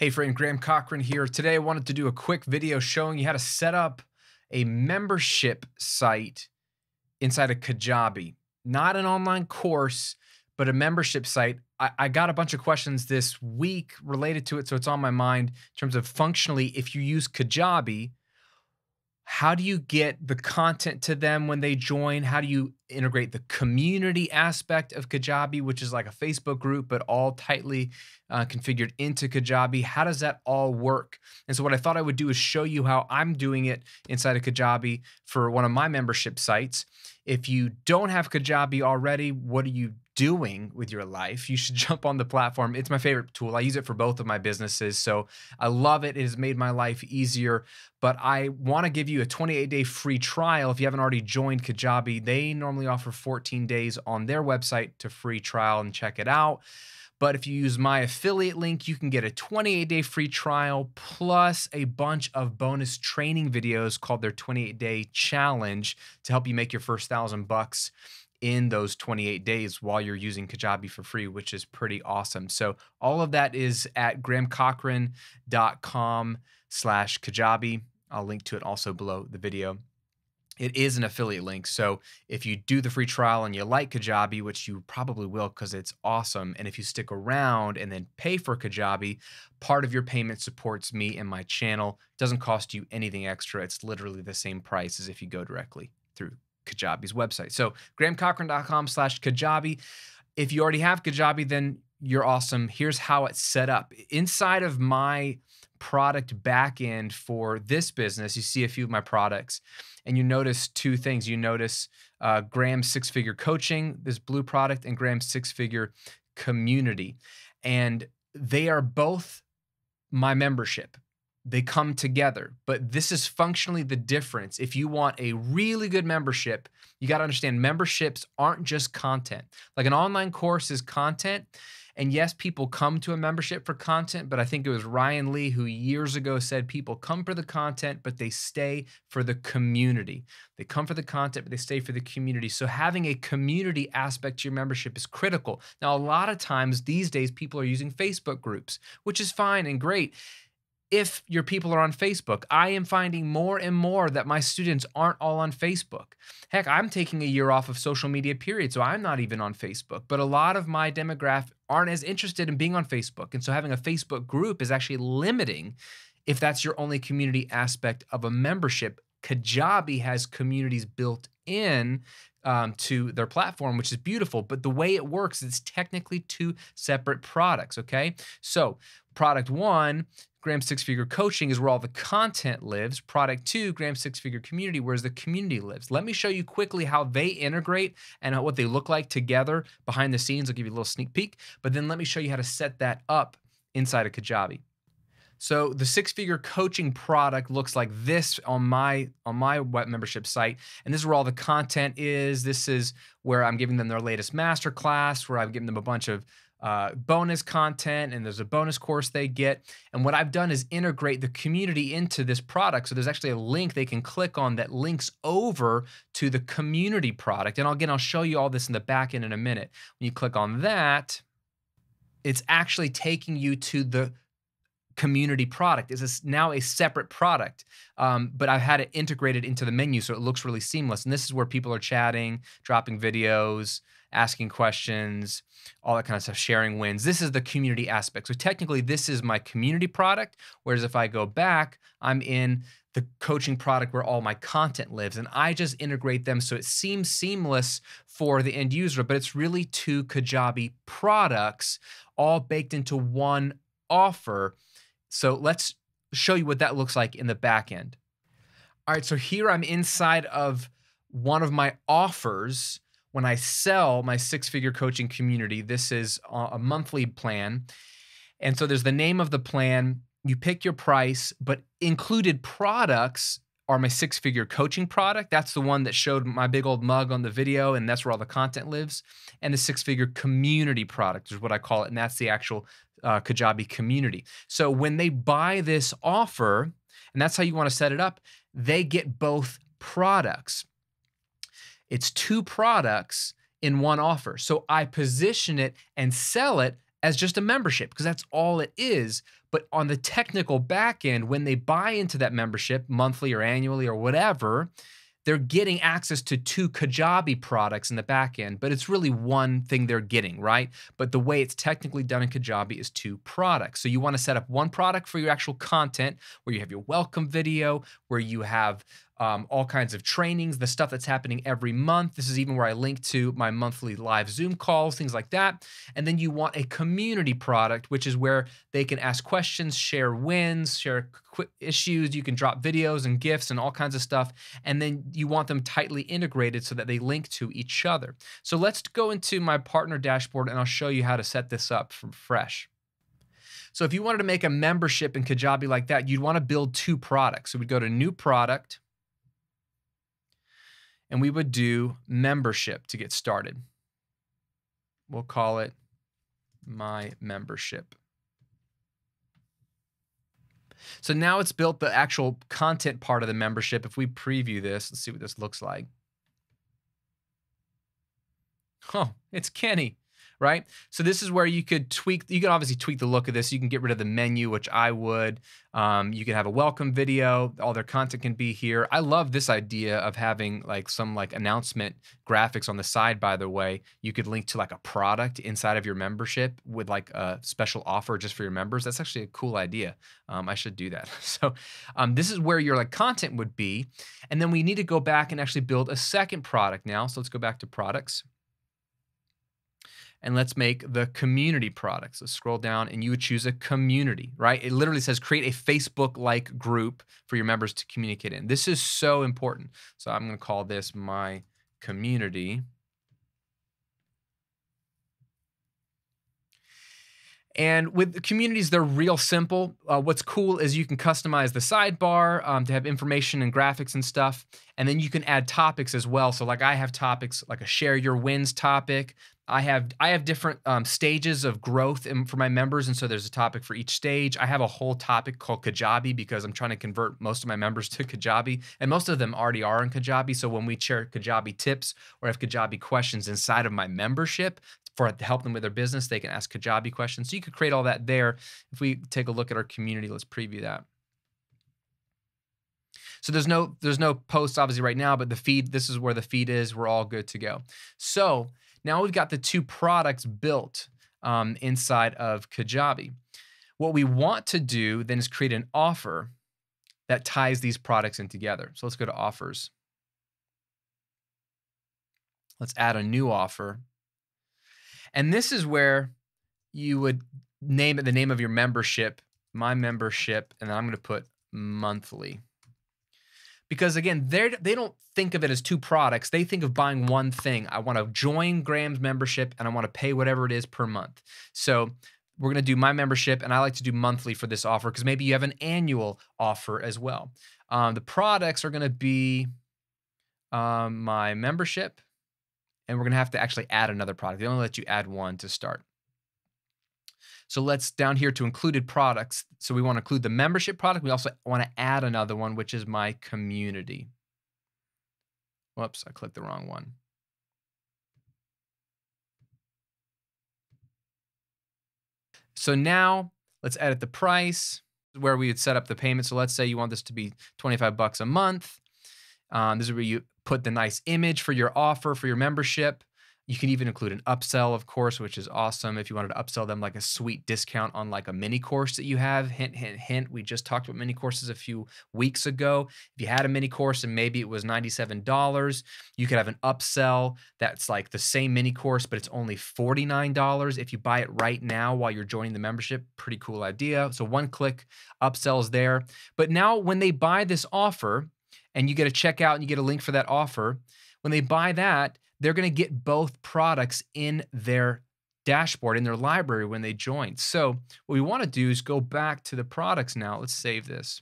Hey friend, Graham Cochrane here. Today I wanted to do a quick video showing you how to set up a membership site inside of Kajabi. Not an online course, but a membership site. I got a bunch of questions this week related to it, so it's on my mind in terms of functionally, if you use Kajabi, how do you get the content to them when they join? How do you integrate the community aspect of Kajabi, which is like a Facebook group, but all tightly configured into Kajabi? How does that all work? And so what I thought I would do is show you how I'm doing it inside of Kajabi for one of my membership sites. If you don't have Kajabi already, what are you doing with your life? You should jump on the platform. It's my favorite tool. I use it for both of my businesses, so I love it. It has made my life easier, but I want to give you a 28-day free trial. If you haven't already joined Kajabi, they normally offer 14 days on their website to free trial and check it out. But if you use my affiliate link, you can get a 28-day free trial plus a bunch of bonus training videos called their 28-day challenge to help you make your first $1,000 in those 28 days while you're using Kajabi for free, which is pretty awesome. So all of that is at grahamcochrane.com/Kajabi. I'll link to it also below the video. It is an affiliate link, so if you do the free trial and you like Kajabi, which you probably will because it's awesome, and if you stick around and then pay for Kajabi, part of your payment supports me and my channel. It doesn't cost you anything extra. It's literally the same price as if you go directly through Kajabi's website. So grahamcochrane.com/Kajabi. If you already have Kajabi, then you're awesome. Here's how it's set up. Inside of my product backend for this business, you see a few of my products, and you notice two things. You notice Graham Six-Figure Coaching, this blue product, and Graham Six-Figure Community. And they are both my membership. They come together, but this is functionally the difference. If you want a really good membership, you got to understand memberships aren't just content. Like an online course is content, and yes, people come to a membership for content, but I think it was Ryan Lee who years ago said people come for the content, but they stay for the community. They come for the content, but they stay for the community. So having a community aspect to your membership is critical. Now, a lot of times these days, people are using Facebook groups, which is fine and great. If your people are on Facebook, I am finding more and more that my students aren't all on Facebook. Heck, I'm taking a year off of social media period, so I'm not even on Facebook. But a lot of my demographic aren't as interested in being on Facebook. And so having a Facebook group is actually limiting if that's your only community aspect of a membership. Kajabi has communities built in to their platform, which is beautiful, but the way it works, it's technically two separate products, okay? So product one, Graham Six-Figure Coaching, is where all the content lives. Product two, Graham Six-Figure Community, whereas the community lives. Let me show you quickly how they integrate and what they look like together behind the scenes. I'll give you a little sneak peek, but then let me show you how to set that up inside of Kajabi. So the Six-Figure Coaching product looks like this on my web membership site, and this is where all the content is. This is where I'm giving them their latest masterclass, where I've given them a bunch of bonus content, and there's a bonus course they get. And what I've done is integrate the community into this product. So there's actually a link they can click on that links over to the community product. And again, I'll show you all this in the back end in a minute. When you click on that, it's actually taking you to the community product. It's now a separate product, but I've had it integrated into the menu, so it looks really seamless. And this is where people are chatting, dropping videos, asking questions, all that kind of stuff, sharing wins. This is the community aspect. So technically, this is my community product, whereas if I go back, I'm in the coaching product where all my content lives, and I just integrate them so it seems seamless for the end user, but it's really two Kajabi products all baked into one offer. So let's show you what that looks like in the back end. All right, so here I'm inside of one of my offers when I sell my Six-Figure Coaching Community. This is a monthly plan. And so there's the name of the plan. You pick your price, but included products are my Six-Figure Coaching product. That's the one that showed my big old mug on the video, and that's where all the content lives. And the Six-Figure Community product is what I call it, and that's the actual Kajabi community. So when they buy this offer, and that's how you want to set it up, they get both products. It's two products in one offer. So I position it and sell it as just a membership because that's all it is, But on the technical back end, when they buy into that membership monthly or annually or whatever, they're getting access to 2 Kajabi products in the back end, but it's really one thing they're getting, right? But the way it's technically done in Kajabi is 2 products. So you want to set up one product for your actual content, where you have your welcome video, where you have all kinds of trainings, the stuff that's happening every month. This is even where I link to my monthly live Zoom calls, things like that. And then you want a community product, which is where they can ask questions, share wins, share quick issues. You can drop videos and GIFs and all kinds of stuff. And then you want them tightly integrated so that they link to each other. So let's go into my partner dashboard and I'll show you how to set this up from fresh. So if you wanted to make a membership in Kajabi like that, you'd want to build 2 products. So we'd go to new product, and we would do membership to get started. We'll call it My Membership. So now it's built the actual content part of the membership. If we preview this, let's see what this looks like. Oh, it's Kenny, right? So this is where you could tweak, you can obviously tweak the look of this. You can get rid of the menu, which I would. You can have a welcome video. All their content can be here. I love this idea of having like some like announcement graphics on the side, by the way. You could link to like a product inside of your membership with like a special offer just for your members. That's actually a cool idea. I should do that. So this is where your like content would be. And then we need to go back and actually build a second product now. So let's go back to products. And let's make the community product. So scroll down and you would choose a community, right? It literally says create a Facebook-like group for your members to communicate in. This is so important. So I'm going to call this My Community. And with the communities, they're real simple. What's cool is you can customize the sidebar to have information and graphics and stuff. And then you can add topics as well. So like I have topics like a share your wins topic. I have different stages of growth for my members, and so there's a topic for each stage. I have a whole topic called Kajabi because I'm trying to convert most of my members to Kajabi, and most of them already are in Kajabi. So when we share Kajabi tips or have Kajabi questions inside of my membership to help them with their business, they can ask Kajabi questions. So you could create all that there. If we take a look at our community, let's preview that. So there's no posts obviously right now, but the feed, this is where the feed is. We're all good to go. So now we've got the 2 products built inside of Kajabi. What we want to do then is create an offer that ties these products in together. So let's go to offers. Let's add a new offer. And this is where you would name it the name of your membership, My Membership, and then I'm going to put monthly. Because again, they don't think of it as 2 products. They think of buying one thing. I want to join Graham's membership and I want to pay whatever it is per month. So we're going to do My Membership, and I like to do monthly for this offer because maybe you have an annual offer as well. The products are going to be My Membership, and we're going to have to actually add another product. They only let you add one to start. So let's down here to included products. So we want to include the membership product. We also want to add another one, which is My Community. Whoops, I clicked the wrong one. So now let's edit the price where we would set up the payment. So let's say you want this to be $25 a month. This is where you put the nice image for your offer, for your membership. You can even include an upsell, of course, which is awesome if you wanted to upsell them like a sweet discount on like a mini course that you have. Hint, hint, hint. We just talked about mini courses a few weeks ago. If you had a mini course and maybe it was $97, you could have an upsell that's like the same mini course, but it's only $49 if you buy it right now while you're joining the membership. Pretty cool idea. So one-click upsells there. But now when they buy this offer and you get a checkout and you get a link for that offer, when they buy that, they're going to get both products in their dashboard, in their library when they join. So what we want to do is go back to the products now. Let's save this.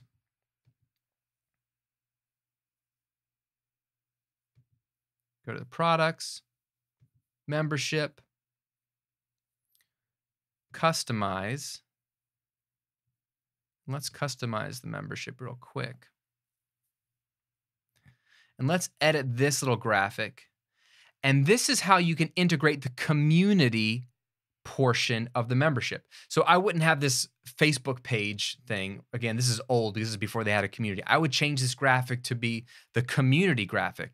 Go to the products, membership, customize. Let's customize the membership real quick. And let's edit this little graphic. And this is how you can integrate the community portion of the membership. So I wouldn't have this Facebook page thing. Again, this is old because this is before they had a community. I would change this graphic to be the community graphic.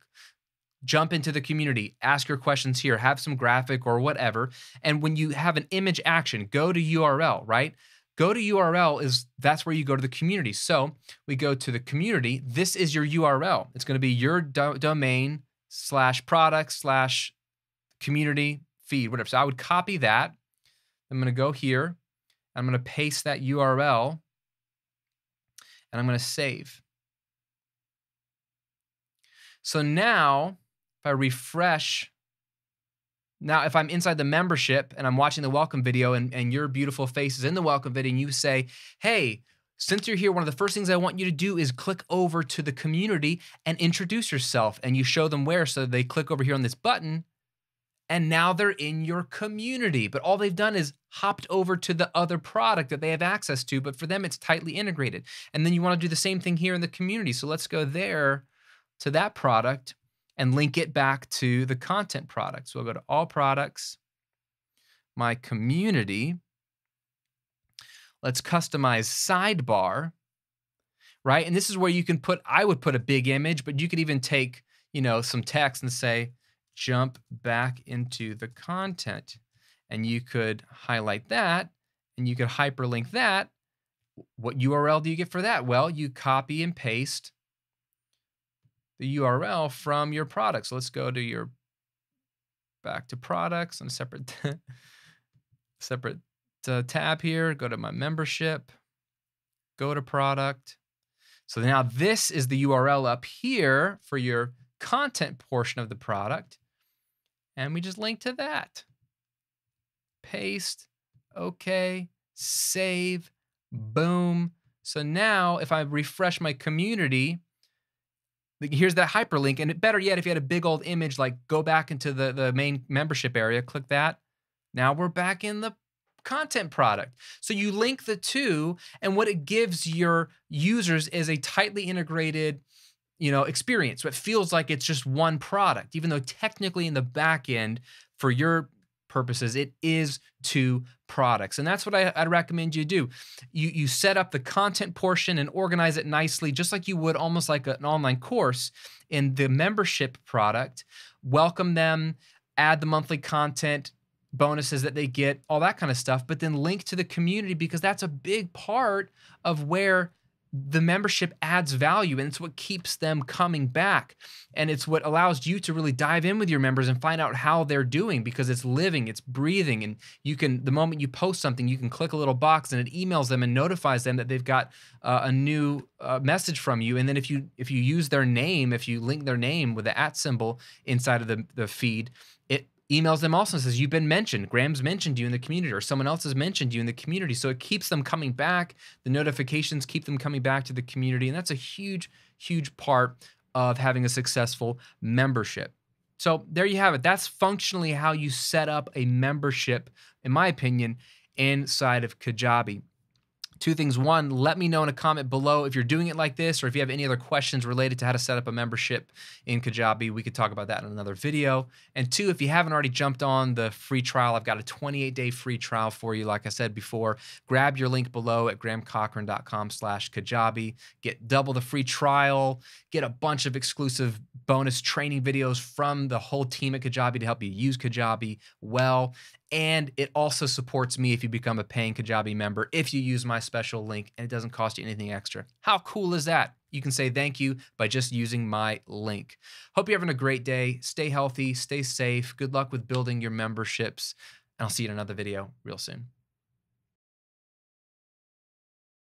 Jump into the community, ask your questions here, have some graphic or whatever. And when you have an image action, go to URL, right? Go to URL is, that's where you go to the community. So we go to the community. This is your URL. It's going to be your domain / product / community feed, whatever. So I would copy that. I'm going to go here. I'm going to paste that URL and I'm going to save. So now if I refresh, now, if I'm inside the membership and I'm watching the welcome video and your beautiful face is in the welcome video and you say, hey, since you're here, one of the first things I want you to do is click over to the community and introduce yourself, and you show them where. So they click over here on this button and now they're in your community, but all they've done is hopped over to the other product that they have access to, but for them it's tightly integrated. And then you want to do the same thing here in the community. So let's go there to that product and link it back to the content product. So I'll go to all products, my community. Let's customize sidebar, right? And this is where you can put, I would put a big image, but you could even take, you know, some text and say, jump back into the content. And you could highlight that and you could hyperlink that. What URL do you get for that? Well, you copy and paste the URL from your product. So let's go to your, back to products on a separate, separate tab here. Go to my membership, go to product. So now this is the URL up here for your content portion of the product. And we just link to that. Paste, okay, save, boom. So now if I refresh my community, here's that hyperlink, and better yet, if you had a big old image, like go back into the main membership area, click that. Now we're back in the content product. So you link the two, and what it gives your users is a tightly integrated, you know, experience. So it feels like it's just one product, even though technically in the back end, for your purposes, it is two products. And that's what I'd recommend you do. You set up the content portion and organize it nicely, just like you would almost like an online course in the membership product. Welcome them, add the monthly content, bonuses that they get, all that kind of stuff, but then link to the community, because that's a big part of where the membership adds value, and it's what keeps them coming back. And it's what allows you to really dive in with your members and find out how they're doing, because it's living, it's breathing. And you can, the moment you post something, you can click a little box and it emails them and notifies them that they've got a new message from you. And then if you use their name, if you link their name with the @ symbol inside of the feed, it emails them also and says, you've been mentioned. Graham's mentioned you in the community, or someone else has mentioned you in the community. So it keeps them coming back. The notifications keep them coming back to the community. And that's a huge, huge part of having a successful membership. So there you have it. That's functionally how you set up a membership, in my opinion, inside of Kajabi. Two things. One, let me know in a comment below if you're doing it like this, or if you have any other questions related to how to set up a membership in Kajabi. We could talk about that in another video. And two, if you haven't already jumped on the free trial, I've got a 28-day free trial for you. Like I said before, grab your link below at grahamcochrane.com/Kajabi. Get double the free trial, get a bunch of exclusive bonus training videos from the whole team at Kajabi to help you use Kajabi well. And it also supports me if you become a paying Kajabi member, if you use my special link, and it doesn't cost you anything extra. How cool is that? You can say thank you by just using my link. Hope you're having a great day. Stay healthy, stay safe. Good luck with building your memberships. And I'll see you in another video real soon.